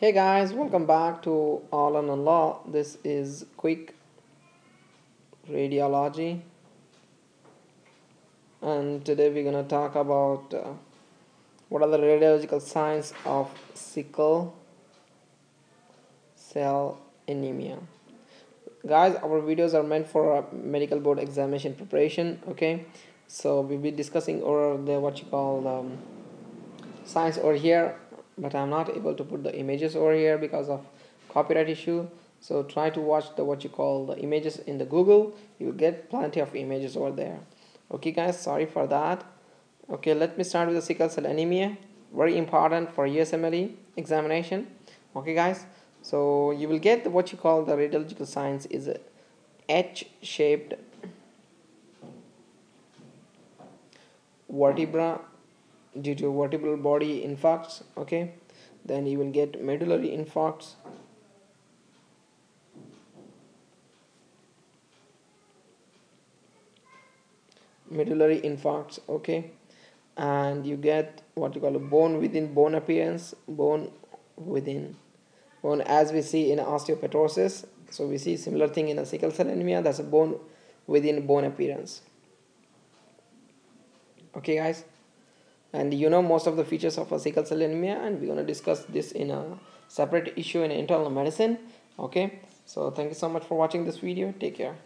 Hey guys, welcome back to allornonelaw. This is quick radiology, and today we're gonna talk about what are the radiological signs of sickle cell anemia. Guys, our videos are meant for medical board examination preparation. Okay, so we'll be discussing over the what you call signs over here. But I'm not able to put the images over here because of copyright issue. So try to watch the what you call the images in the Google. You'll get plenty of images over there. Okay guys, sorry for that. Okay, let me start with the sickle cell anemia. Very important for USMLE examination. Okay guys, so you will get what you call the radiological signs is a H-shaped vertebra due to vertebral body infarcts. Okay, then you will get medullary infarcts, okay, and you get what you call a bone within bone appearance, as we see in osteoporosis. So we see similar thing in a sickle cell anemia, that's a bone within bone appearance. Okay guys, and you know most of the features of a sickle cell anemia, and we're going to discuss this in a separate issue in internal medicine. Okay, so thank you so much for watching this video. Take care.